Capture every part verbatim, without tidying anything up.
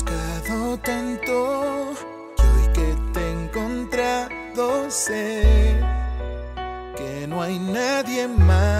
buscado tanto y hoy que te he encontrado sé que no hay nadie más.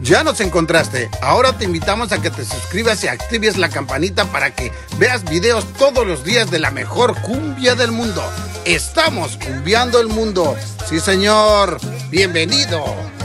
Ya nos encontraste, ahora te invitamos a que te suscribas y actives la campanita para que veas videos todos los días de la mejor cumbia del mundo. Estamos cumbiando el mundo. Sí, señor. Bienvenido.